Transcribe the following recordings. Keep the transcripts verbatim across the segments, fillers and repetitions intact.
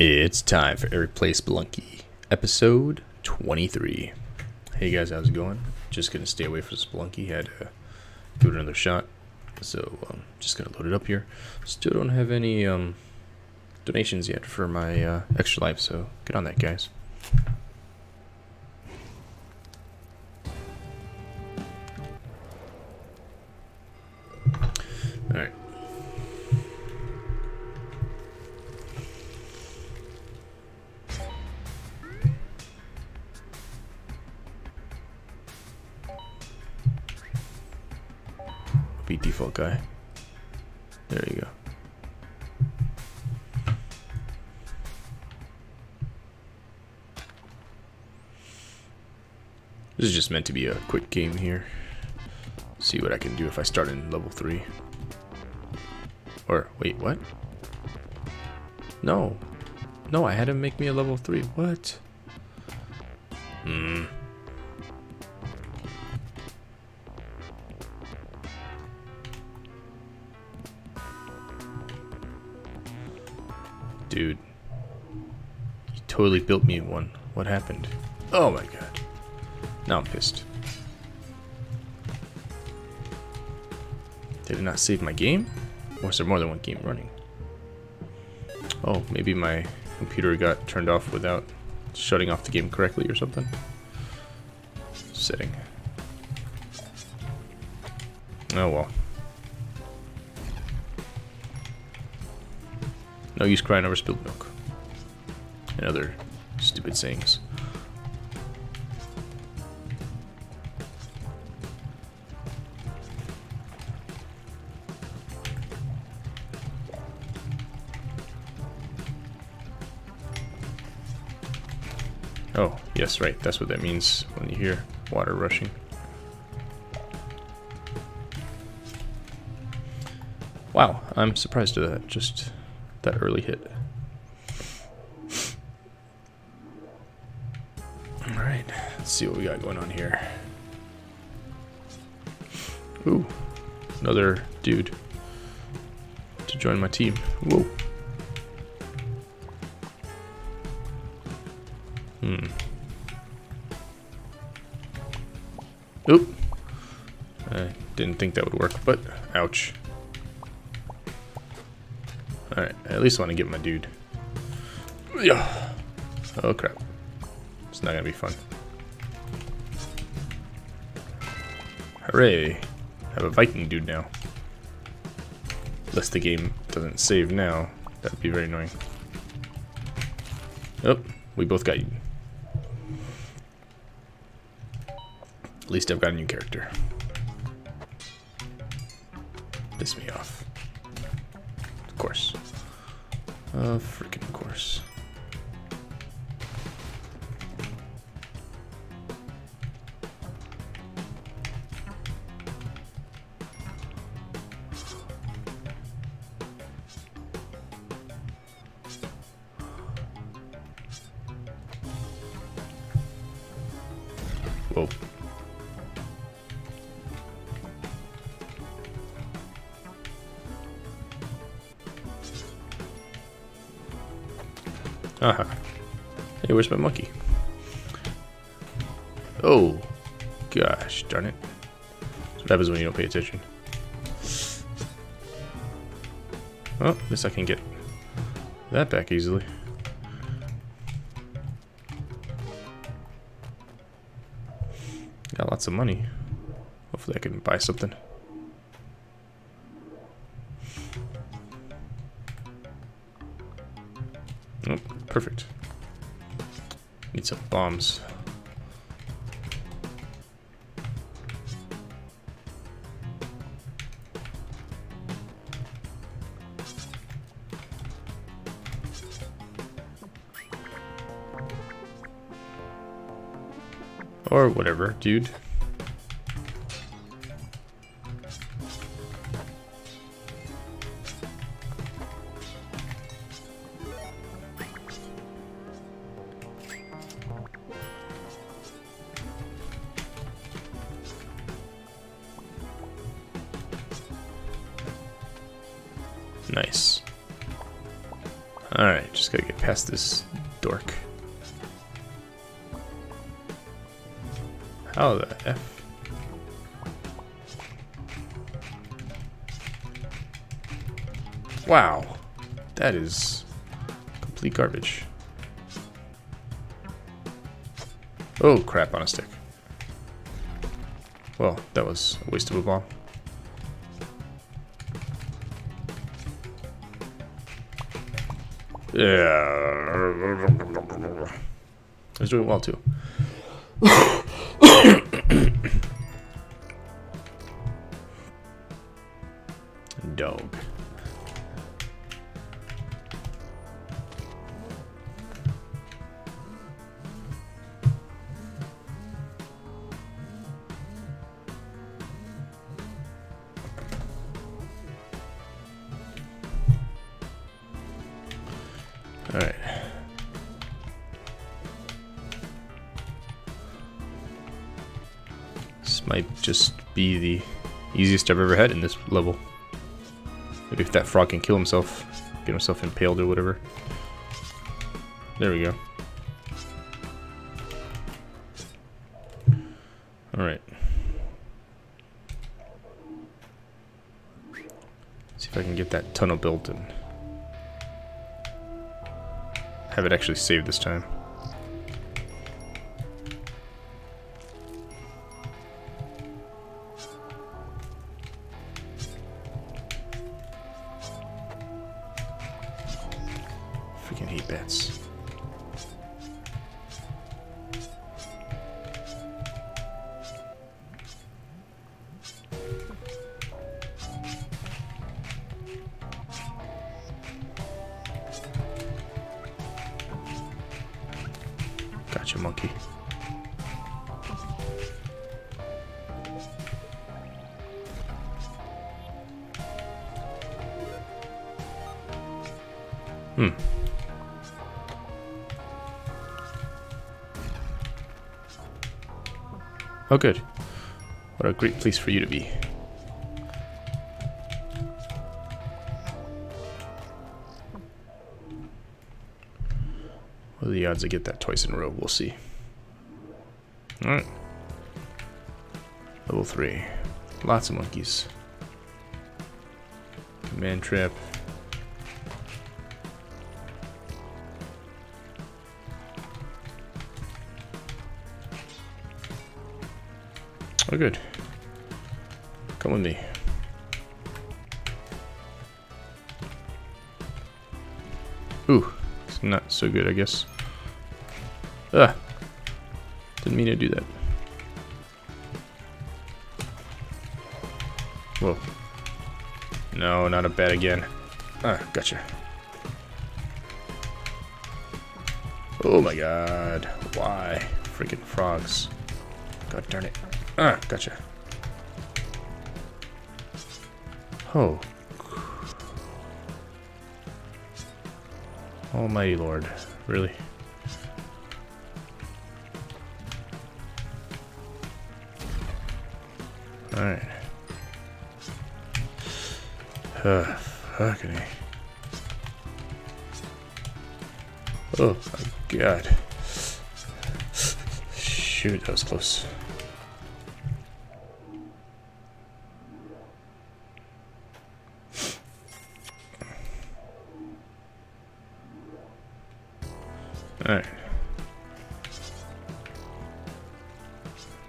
It's time for Eric Play Spelunky, episode twenty-three. Hey guys, how's it going? Just gonna stay away from Spelunky. Had to do another shot, so I'm um, just gonna load it up here. Still don't have any um, donations yet for my uh, extra life, so get on that, guys. All right. Be default guy. There you go. This is just meant to be a quick game here. See what I can do if I start in level three. Or wait, what? No. No, I had him make me a level three. What? Hmm. Dude, he totally built me one. What happened? Oh my god. Now I'm pissed. Did it not save my game? Or is there more than one game running? Oh, maybe my computer got turned off without shutting off the game correctly or something. Setting. Oh well. No use crying over spilled milk. And other stupid sayings. Oh, yes, right. That's what that means when you hear water rushing. Wow, I'm surprised at that. Just that early hit. Alright, let's see what we got going on here. Ooh, another dude to join my team. Whoa. Hmm. Oop. I didn't think that would work, but ouch. Alright, I at least want to get my dude. Yeah. Oh crap. It's not gonna be fun. Hooray! I have a Viking dude now. Unless the game doesn't save now, that'd be very annoying. Oh, we both got you. At least I've got a new character. Piss me off. Of course. Uh, freaking of course. Whoa. Aha. Uh-huh. Hey, where's my monkey? Oh, gosh darn it. That's what happens when you don't pay attention. Oh, at least I can get that back easily. Got lots of money. Hopefully I can buy something. Oh, perfect. Need some bombs. Or whatever, dude. Nice. Alright, just gotta get past this dork. How the F? Wow, that is complete garbage. Oh, crap on a stick. Well, that was a waste of a bomb. Yeah. I was doing well, too. Dog. Alright. This might just be the easiest I've ever had in this level. Maybe if that frog can kill himself, get himself impaled or whatever. There we go. Alright. See if I can get that tunnel built and have it actually saved this time. Freaking hate bats. Gotcha, monkey. Hmm. Oh, good. What a great place for you to be. What are the odds I get that twice in a row? We'll see. Alright. Level three. Lots of monkeys. Man trap. Oh, good. Come with me. Ooh, it's not so good, I guess. Ah, didn't mean to do that. Whoa. No, not a bat again. Ah, gotcha. Oh my god. Why? Freaking frogs. God darn it. Ah, gotcha. Oh. Almighty Lord. Really? Alright. Uh, fucking A. Oh, my God. Shoot, that was close. Alright.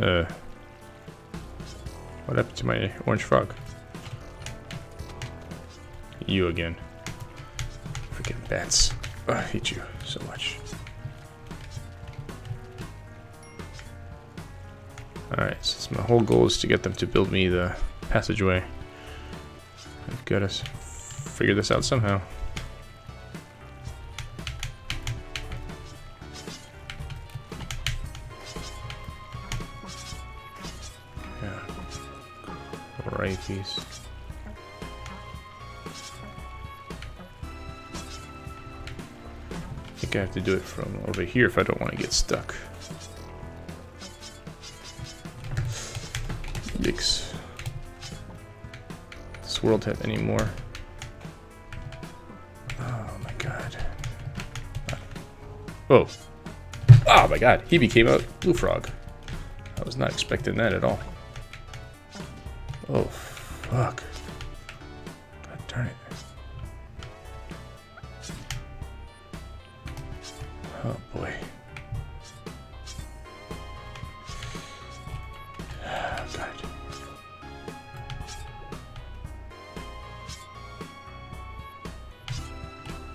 Uh. What happened to my orange frog? You again. Freaking bats. Oh, I hate you so much. Alright, since my whole goal is to get them to build me the passageway, I've got to figure this out somehow. Right piece. I think I have to do it from over here if I don't want to get stuck. Yikes. Does this world have any more? Oh my god. Whoa. Oh my god, he became a blue frog. I was not expecting that at all. Oh, fuck. God darn it. Oh boy. Oh, God.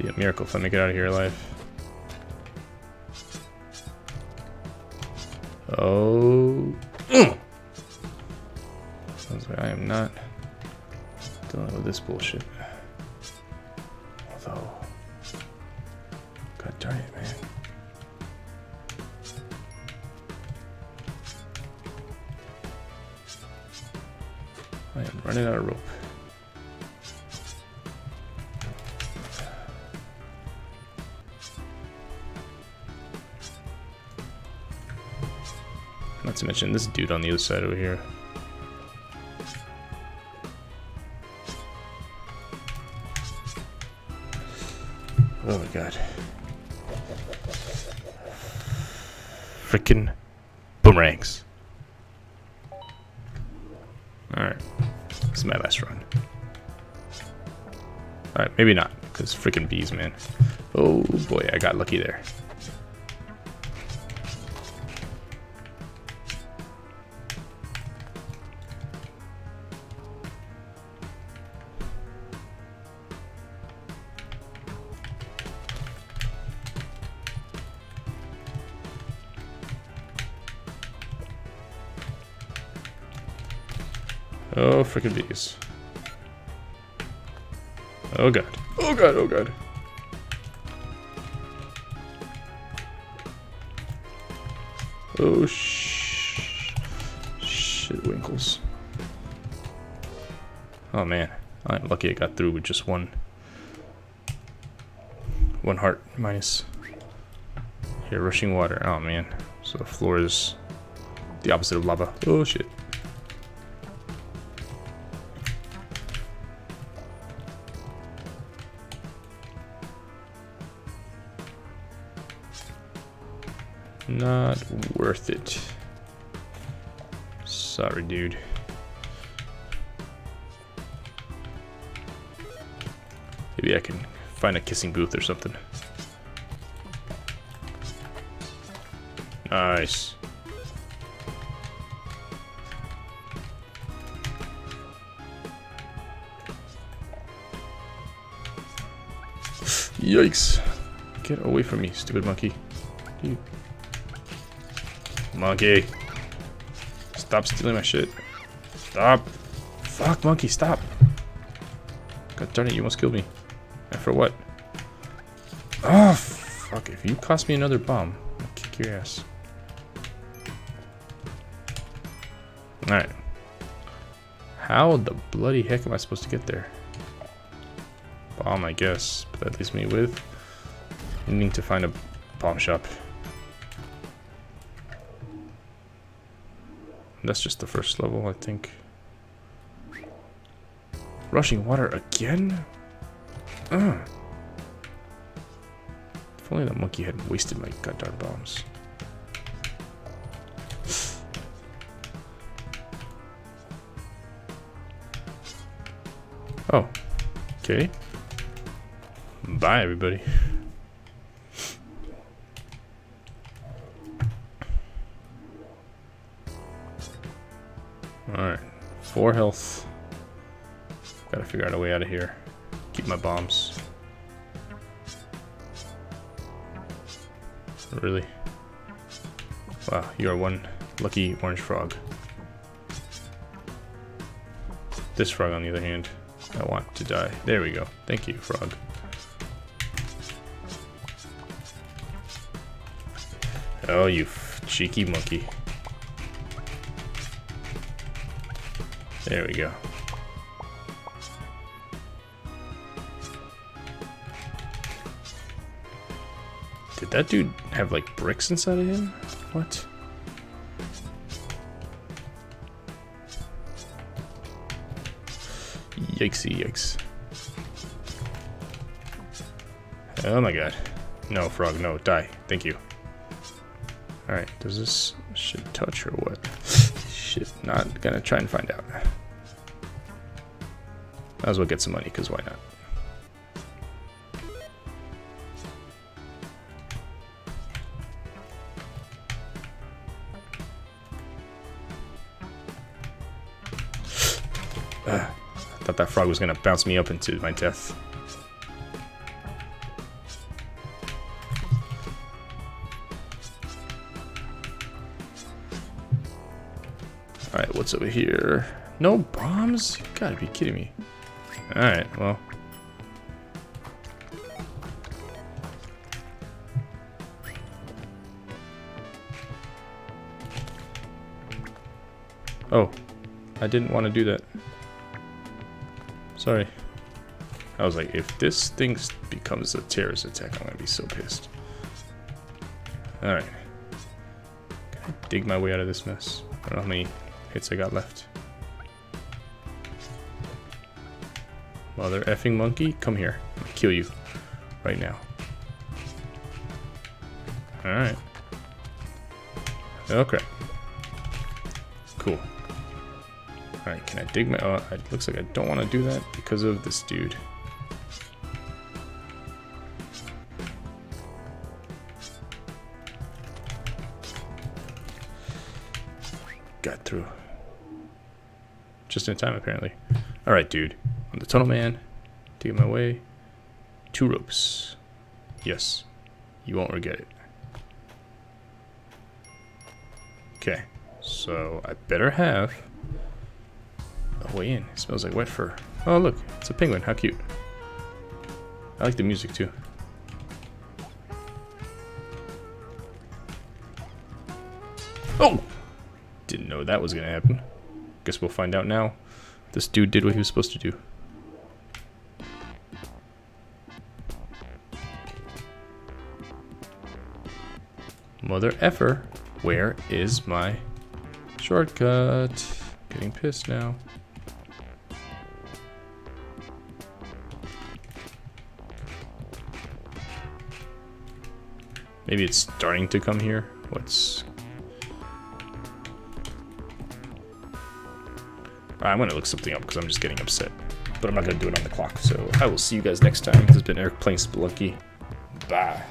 Be a miracle if I make it out of here alive. Oh. Sounds like I am not dealing with this bullshit. Although, god darn it, man. I am running out of rope. Not to mention this dude on the other side over here. Oh my god. Frickin' boomerangs. Alright. This is my last run. Alright, maybe not, because frickin' bees, man. Oh boy, I got lucky there. Oh, frickin' bees. Oh god. Oh god, oh god. Oh sh shit winkles. Oh man, I'm lucky I got through with just one one heart minus. Here, rushing water. Oh man. So the floor is the opposite of lava. Oh shit. Not worth it. Sorry, dude. Maybe I can find a kissing booth or something. Nice. Yikes. Get away from me, stupid monkey. Dude. Monkey, stop stealing my shit. Stop. Fuck, monkey, stop. God darn it, you almost killed me. And for what? Oh, fuck. If you cost me another bomb, I'll kick your ass. Alright. How the bloody heck am I supposed to get there? Bomb, I guess. But that leaves me with needing to find a bomb shop. That's just the first level, I think. Rushing water again? Ugh. If only that monkey hadn't wasted my goddamn bombs. Oh. Okay. Bye, everybody. Alright, four health. Gotta figure out a way out of here. Keep my bombs. Really? Wow, you are one lucky orange frog. This frog, on the other hand, I want to die. There we go. Thank you, frog. Oh, you f cheeky monkey. There we go. Did that dude have like bricks inside of him? What? Yikesy yikes. Oh my god. No, frog, no, die. Thank you. Alright, does this shit touch or what? Shit, not gonna try and find out. Might as well get some money, because why not? Uh, I thought that frog was gonna bounce me up into my death. Alright, what's over here? No bombs? You gotta be kidding me. Alright, well. Oh, I didn't want to do that. Sorry. I was like, if this thing becomes a terrorist attack, I'm gonna be so pissed. Alright. Can I dig my way out of this mess? I don't know how many hits I got left. Mother effing monkey, come here. I'm gonna kill you right now. Alright. Okay. Cool. Alright, can I dig my... Uh, it looks like I don't want to do that because of this dude. Got through. Just in time, apparently. Alright, dude. I'm the tunnel man. Taking my way. Two ropes. Yes. You won't regret it. Okay. So, I better have... way in. It smells like wet fur. Oh look, it's a penguin. How cute. I like the music too. Oh! Didn't know that was gonna happen. Guess we'll find out now. This dude did what he was supposed to do. Mother effer, where is my shortcut? Getting pissed now. Maybe it's starting to come here. What's... I'm gonna look something up because I'm just getting upset. But I'm not gonna do it on the clock. So I will see you guys next time. This has been Eric playing Spelunky. Bye.